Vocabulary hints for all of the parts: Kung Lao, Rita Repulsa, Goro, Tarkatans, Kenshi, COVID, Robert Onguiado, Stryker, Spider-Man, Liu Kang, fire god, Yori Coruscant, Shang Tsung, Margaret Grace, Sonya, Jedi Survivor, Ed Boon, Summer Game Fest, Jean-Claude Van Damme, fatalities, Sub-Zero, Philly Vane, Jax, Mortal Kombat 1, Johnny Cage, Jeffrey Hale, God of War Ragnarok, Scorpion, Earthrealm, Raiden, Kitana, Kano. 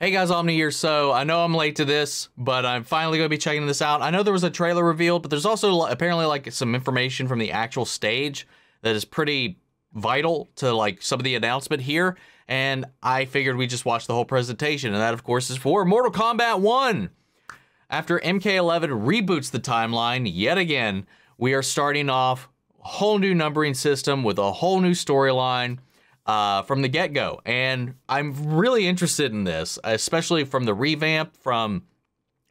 Hey guys, Omni here. So I know I'm late to this, but I'm finally going to be checking this out. I know there was a trailer revealed, but there's also apparently like some information from the actual stage that is pretty vital to like some of the announcement here. And I figured we just watched the whole presentation. And that of course is for Mortal Kombat 1. After MK11 reboots the timeline yet again, we are starting off a whole new numbering system with a whole new storyline. From the get-go, and I'm really interested in this, especially from the revamp, from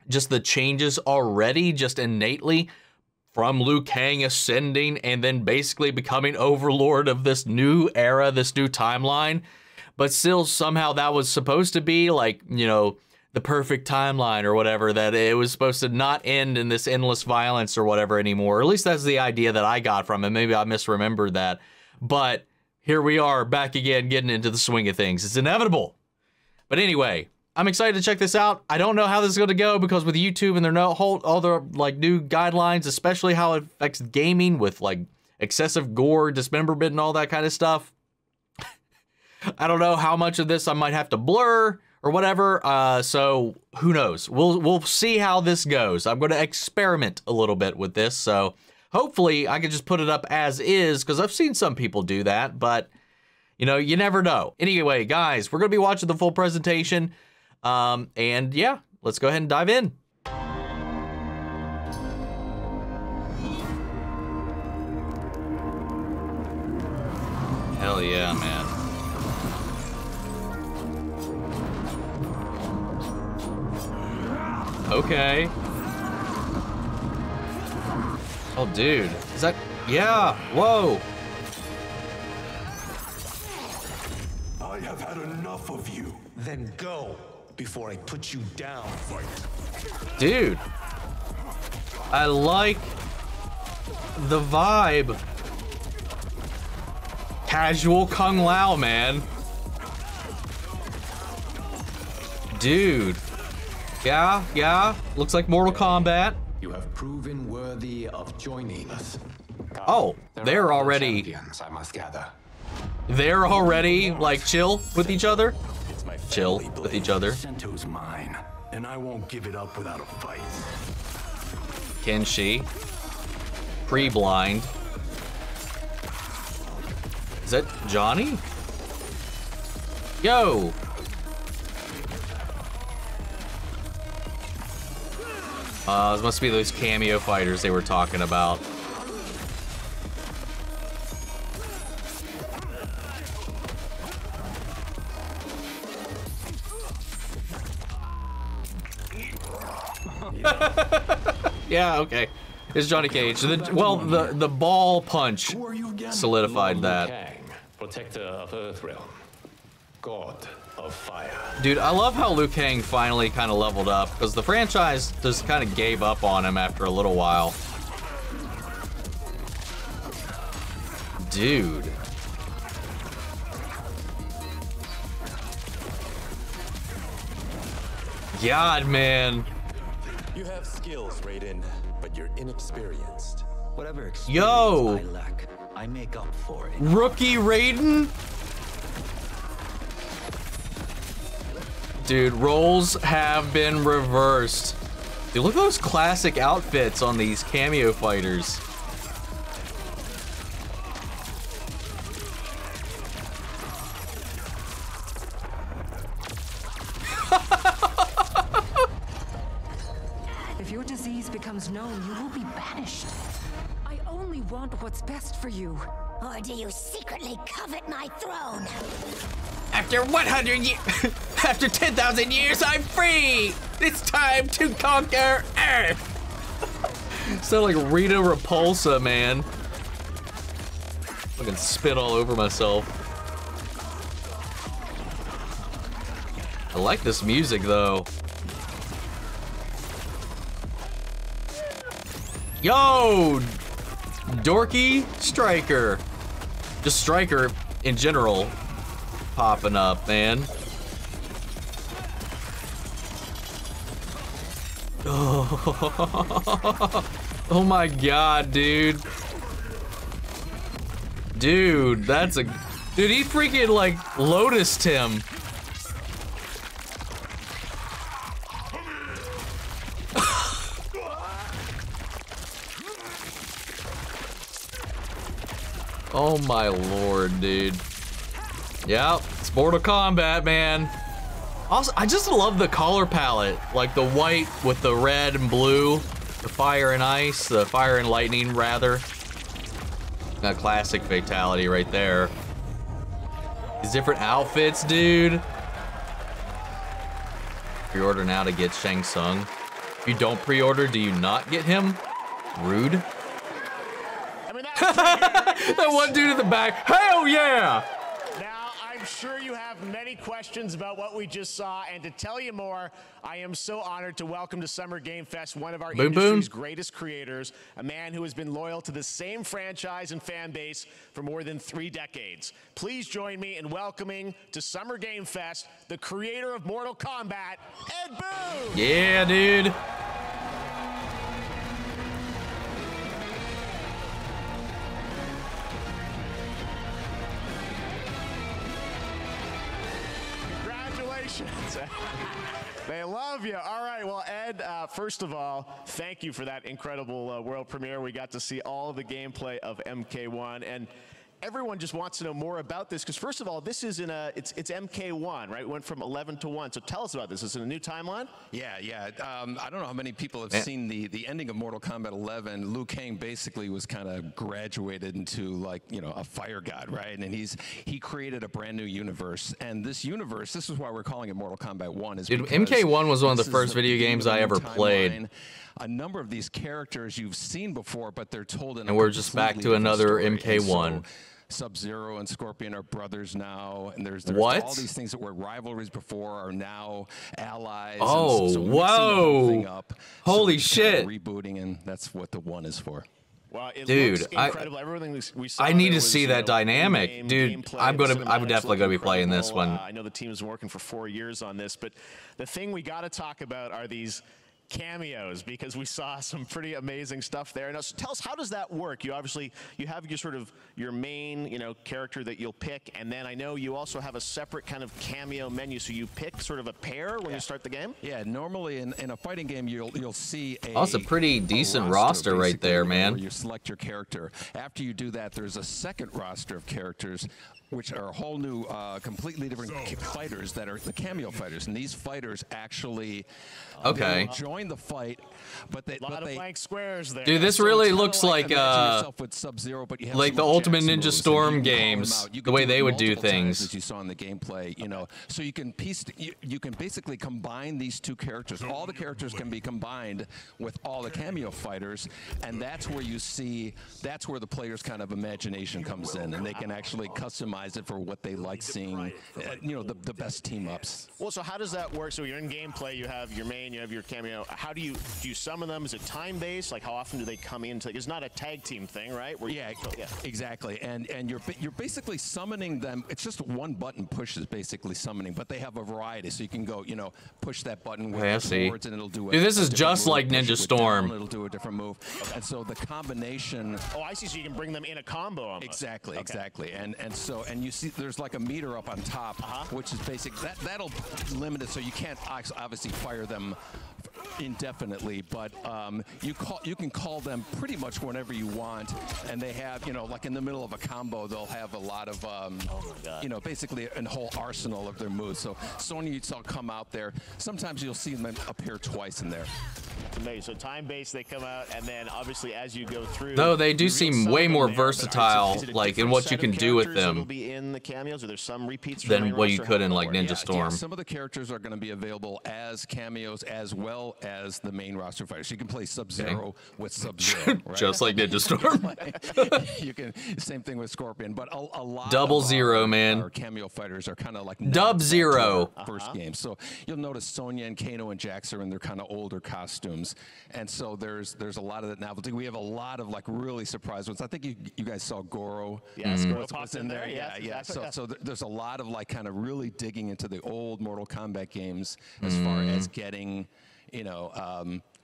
just the changes already, just innately, from Liu Kang ascending and then basically becoming overlord of this new era, this new timeline, but still somehow that was supposed to be like, you know, the perfect timeline or whatever, that it was supposed to not end in this endless violence or whatever anymore, or at least that's the idea that I got from it. Maybe I misremembered that, but here we are back again, getting into the swing of things. It's inevitable. But anyway, I'm excited to check this out. I don't know how this is going to go because with YouTube and their all their like new guidelines, especially how it affects gaming with like excessive gore, dismemberment and all that kind of stuff. I don't know how much of this I might have to blur or whatever. So who knows? We'll see how this goes. I'm going to experiment a little bit with this. So hopefully I can just put it up as is, because I've seen some people do that, but you know, you never know. Anyway, guys, we're going to be watching the full presentation. And yeah, let's go ahead and dive in. Hell yeah, man. Okay. Oh, dude, is that, yeah, whoa. I have had enough of you. Then go before I put you down. Dude, I like the vibe. Casual Kung Lao, man. Dude, yeah, yeah, looks like Mortal Kombat. You have proven worthy of joining us. Oh, they're already champions, I must gather. They're already like chill with each other. Chill with each other. Sento's mine, and I won't give it up without a fight. Kenshi, pre-blind. Is that Johnny? Yo. This must be those cameo fighters they were talking about. Yeah, okay. It's Johnny Cage. The ball punch solidified that. Protector of Earthrealm, God of Fire. Dude, I love how Liu Kang finally kind of leveled up, because the franchise just kind of gave up on him after a little while. Dude. God, man. You have skills, Raiden, but you're inexperienced. Whatever experience I lack, I make up for it. Rookie Raiden? Dude, roles have been reversed. Dude, look at those classic outfits on these cameo fighters. If your disease becomes known, you will be banished. I only want what's best for you. Or do you secretly covet my throne? After 100 years, after 10,000 years, I'm free! It's time to conquer Earth! Sound like Rita Repulsa, man. I can spit all over myself. I like this music, though. Yo! Dorky Stryker. Just Stryker in general. Popping up, man. Oh. Oh my God, dude. Dude, that's a... Dude, he freaking, like, lotused him. Oh my lord, dude. Yep, it's Mortal Kombat, man. Also, I just love the color palette. Like the white with the red and blue, the fire and ice, the fire and lightning, rather. A classic fatality right there. These different outfits, dude. Pre-order now to get Shang Tsung. If you don't pre-order, do you not get him? Rude. That one dude in the back, hell yeah! Now, I'm sure you have many questions about what we just saw, and to tell you more, I am so honored to welcome to Summer Game Fest one of our industry's greatest creators, a man who has been loyal to the same franchise and fan base for more than 3 decades. Please join me in welcoming to Summer Game Fest the creator of Mortal Kombat, Ed Boon! Yeah, dude! They love you. All right, well, Ed, first of all, thank you for that incredible world premiere. We got to see all of the gameplay of MK1, and everyone just wants to know more about this, because first of all, this is in a, it's MK1, right? It went from 11 to 1, so tell us about this. Is it a new timeline? Yeah. I don't know how many people have seen the ending of Mortal Kombat 11. Liu Kang basically was kind of graduated into, like, you know, a fire god, right? And he created a brand new universe, and this universe, this is why we're calling it Mortal Kombat 1. Is MK1 was one of the first video games I ever played. A number of these characters you've seen before, but they're told in a completely different story. And we're just back to another MK1. Sub-Zero and Scorpion are brothers now, and there's all these things that were rivalries before are now allies. Oh, so whoa! Holy shit! Kind of rebooting, and that's what the one is for. Wow, it looks incredible. Everything we saw, I need to see that dynamic, dude. I'm definitely gonna be playing this one. I know the team is working for 4 years on this, but the thing we got to talk about are these cameos, because we saw some pretty amazing stuff there. Now, so tell us, how does that work? You obviously, you have your sort of your main, you know, character that you'll pick, and then I know you also have a separate kind of cameo menu, so you pick sort of a pair when you start the game? Yeah, normally in a fighting game, you'll see a... That's a pretty decent roster right there, man. Where you select your character. After you do that, there's a second roster of characters, which are a whole new, completely different fighters that are the cameo fighters, and these fighters actually join the fight, but they a lot of blank squares there. Dude, this really looks like with Sub-Zero, but you have like the Ultimate Ninja Storm games, the way they would do things, as you saw in the gameplay, you know. So you can you can basically combine these two characters. All the characters can be combined with all the cameo fighters, and that's where you see, that's where the player's kind of imagination comes in, and they can actually customize it for what they like seeing, you know, the best team ups. Well, so how does that work? So you're in gameplay, you have your main, you have your cameo. How do you summon them? Is it time based? Like, how often do they come in? It's not a tag team thing, right? Where exactly. And you're basically summoning them. It's just one button push is basically summoning, but they have a variety. So you can go, you know, push that button with words, and it'll do it. Dude, this is just like Ninja Storm. It'll do a different move. Okay. And so the combination. Oh, I see. So you can bring them in a combo. Almost. Exactly. Okay. Exactly. And so. And you see there's like a meter up on top, which is basic. That'll limit it, so you can't obviously fire them indefinitely, but you can call them pretty much whenever you want, and they have, you know, like in the middle of a combo, they'll have a lot of, you know, basically a whole arsenal of their moves. So Sonya, you'd saw come out there. Sometimes you'll see them appear twice in there. It's amazing. So time-based, they come out, and then obviously as you go through... No, they do seem way more versatile, like in what you can do with them. Be in the cameos, or there's some repeats than what you could in like Ninja Storm. Some of the characters are going to be available as cameos as well as the main roster fighters. You can play Sub-Zero with Sub-Zero, right? Just like Ninja Storm. You can same thing with Scorpion, but a lot Double of Zero, man. Our cameo fighters are kind of like Dub-Zero first game. So you'll notice Sonya and Kano and Jax are in their kind of older costumes, and so there's a lot of that novelty. We have a lot of like really surprise ones. I think you guys saw Goro. Yeah, Goro pops in there. Yeah. So there's a lot of like kind of really digging into the old Mortal Kombat games as far as getting, you know,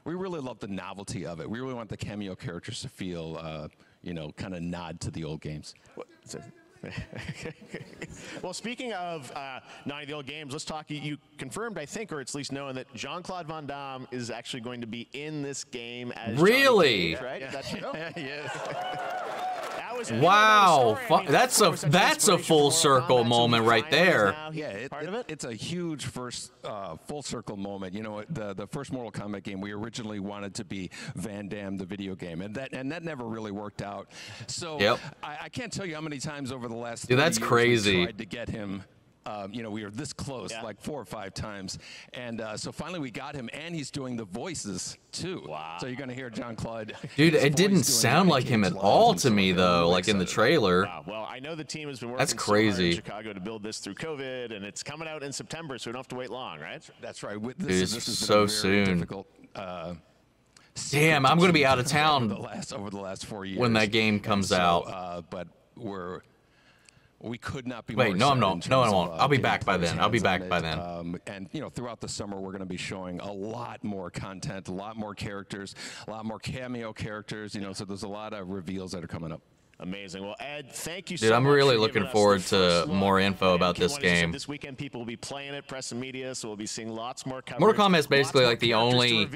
we really love the novelty of it. We really want the cameo characters to feel, you know, kind of nod to the old games. Well, speaking of not the old games, let's talk. You confirmed, I think, or it's at least known, that Jean-Claude Van Damme is actually going to be in this game as Johnny Cage, right? Yeah. That's true. Yes. Wow, that's a full circle moment right there. Yeah, it's a huge first full circle moment. You know, the first Mortal Kombat game we originally wanted to be Van Damme the video game, and that never really worked out. So yep. I can't tell you how many times over the last that's crazy. We tried to get him. You know, we were this close, yeah, like 4 or 5 times, and so finally we got him, and he's doing the voices too. Wow. So you're gonna hear Jean-Claude. Dude, it didn't sound like him at all to me though, like in the trailer. Wow. Well, I know the team has been working so hard in Chicago to build this through COVID, and it's coming out in September, so we don't have to wait long, right? That's right. Dude, this is so soon. Damn, I'm gonna be out of town over the last 4 years when that game comes out. But we could not be. Wait, no, I'm not. No, I won't. I'll be back by then. I'll be back by then. And you know, throughout the summer, we're going to be showing a lot more content, a lot more characters, a lot more cameo characters. You know, so there's a lot of reveals that are coming up. Amazing. Well, Ed, thank you so much. Dude, I'm really looking forward to more info about this game. This weekend, people will be playing it, press and media, so we'll be seeing lots more coverage. Mortal Kombat is basically like the only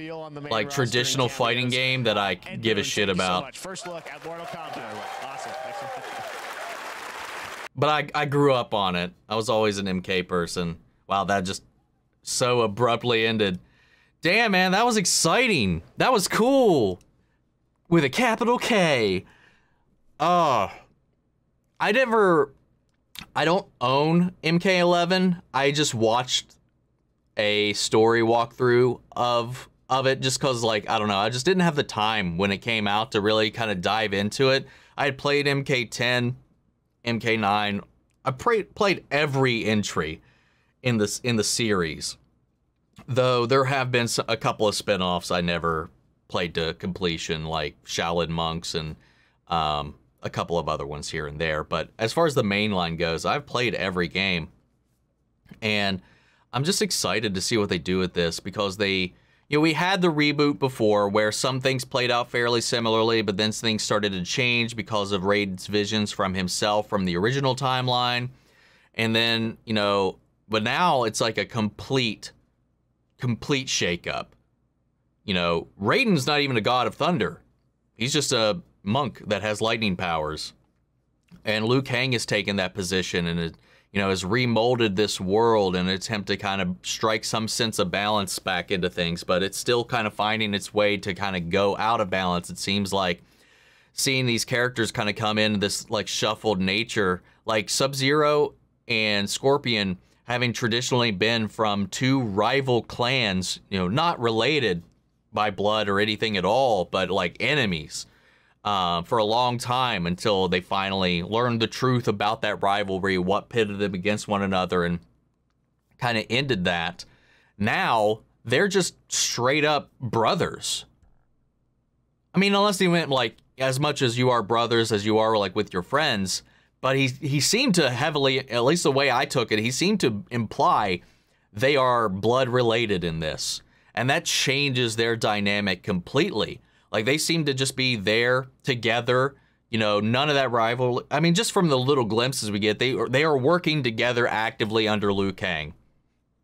like traditional fighting game that I give a shit about. First look at Mortal Kombat. Awesome. But I grew up on it. I was always an MK person. Wow, that just so abruptly ended. Damn, man, that was exciting. That was cool. With a capital K. I don't own MK11. I just watched a story walkthrough of it just because, like, I don't know. I just didn't have the time when it came out to really kind of dive into it. I had played MK10. MK9. I played every entry in this in the series, though there have been a couple of spinoffs I never played to completion, like Shaolin Monks and a couple of other ones here and there. But as far as the mainline goes, I've played every game, and I'm just excited to see what they do with this because they, you know, we had the reboot before where some things played out fairly similarly, but then things started to change because of Raiden's visions from himself from the original timeline. And then, you know, but now it's like a complete shakeup. You know, Raiden's not even a god of thunder. He's just a monk that has lightning powers. And Liu Kang has taken that position and, you know, has remolded this world in an attempt to kind of strike some sense of balance back into things, but it's still kind of finding its way to kind of go out of balance. It seems like seeing these characters kind of come in this like shuffled nature, like Sub-Zero and Scorpion having traditionally been from 2 rival clans, you know, not related by blood or anything at all, but like enemies. For a long time until they finally learned the truth about that rivalry, what pitted them against one another, and kind of ended that. Now, they're just straight up brothers. I mean, unless he went like, as much as you are brothers as you are like with your friends, but he seemed to heavily, at least the way I took it, he seemed to imply they are blood related in this. And that changes their dynamic completely. Like, they seem to just be there together, you know, none of that rivalry. I mean, just from the little glimpses we get, they are working together actively under Liu Kang.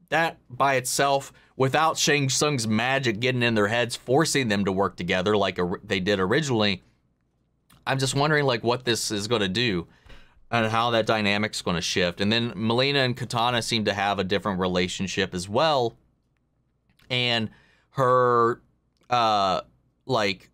That by itself, without Shang Tsung's magic getting in their heads, forcing them to work together like they did originally, I'm just wondering, like, what this is going to do and how that dynamic's going to shift. And then Mileena and Kitana seem to have a different relationship as well. And her... like,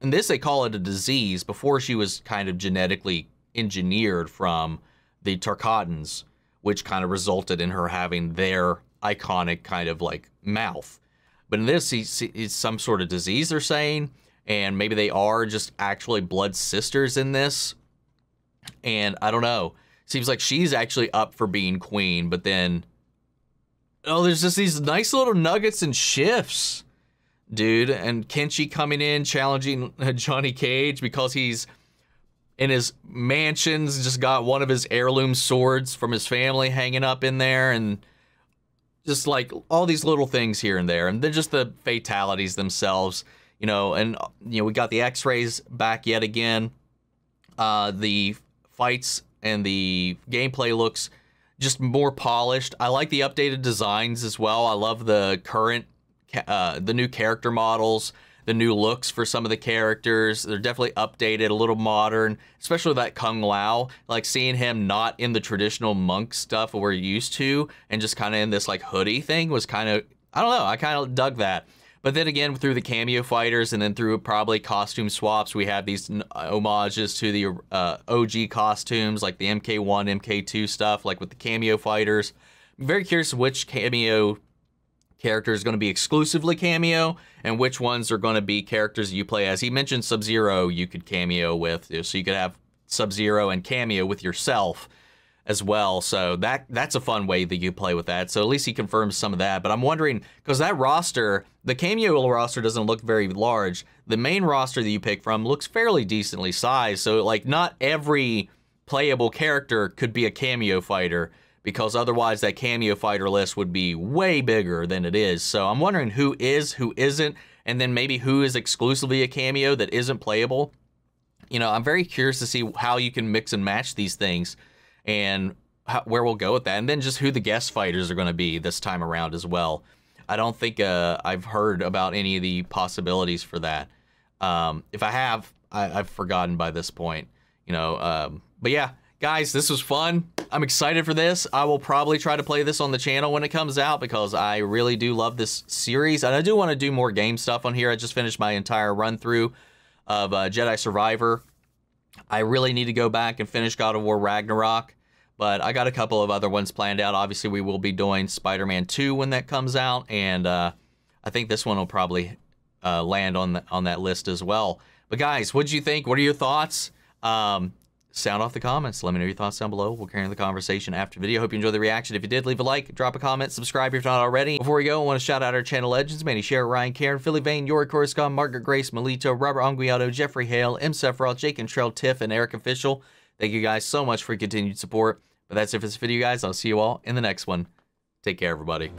in this they call it a disease. Before, she was kind of genetically engineered from the Tarkatans, which kind of resulted in her having their iconic kind of like mouth. But in this, it's some sort of disease they're saying, and maybe they are just actually blood sisters in this. And I don't know. Seems like she's actually up for being queen, but then, oh, there's just these nice little nuggets and shifts. Dude, and Kenshi coming in, challenging Johnny Cage because he's in his mansions, just got one of his heirloom swords from his family hanging up in there, and just like all these little things here and there. And then just the fatalities themselves, you know, and, you know, we got the x-rays back yet again. The fights and the gameplay looks just more polished. I like the updated designs as well. I love the new character models. the new looks for some of the characters. They're definitely updated, a little modern, especially that Kung Lao, like seeing him not in the traditional monk stuff we're used to and just kind of in this like hoodie thing was kind of, I don't know, I kind of dug that. But then again, through the cameo fighters and then through probably costume swaps, we have these homages to the OG costumes, like the MK1, MK2 stuff, like with the cameo fighters. I'm very curious which cameo character is going to be exclusively cameo and which ones are going to be characters you play as. He mentioned Sub-Zero you could cameo with, so you could have Sub-Zero and cameo with yourself as well. So that's a fun way that you play with that. So at least he confirms some of that. But I'm wondering, because that roster, the cameo roster doesn't look very large. The main roster that you pick from looks fairly decently sized. So like not every playable character could be a cameo fighter, because otherwise that cameo fighter list would be way bigger than it is. So I'm wondering who isn't, and then maybe who is exclusively a cameo that isn't playable. You know, I'm very curious to see how you can mix and match these things and where we'll go with that, and then just who the guest fighters are going to be this time around as well. I don't think I've heard about any of the possibilities for that. If I have, I've forgotten by this point, you know. But yeah, guys, this was fun. I'm excited for this. I will probably try to play this on the channel when it comes out, because I really do love this series, and I do want to do more game stuff on here. I just finished my entire run through of Jedi Survivor. I really need to go back and finish God of War Ragnarok, but I got a couple of other ones planned out. Obviously, we will be doing Spider-Man 2 when that comes out, and I think this one will probably land on that list as well. But guys, what'd you think? What are your thoughts? Sound off the comments. Let me know your thoughts down below. We'll carry on the conversation after the video. Hope you enjoyed the reaction. If you did, leave a like, drop a comment, subscribe if you're not already. Before we go, I want to shout out our channel legends: Manny, Share, Ryan, Karen, Philly Vane, Yori Coruscant, Margaret Grace, Melito, Robert Onguiado, Jeffrey Hale, M. Sephiroth, Jake and Trell, Tiff, and Eric Official. Thank you guys so much for your continued support. But that's it for this video, guys. I'll see you all in the next one. Take care, everybody.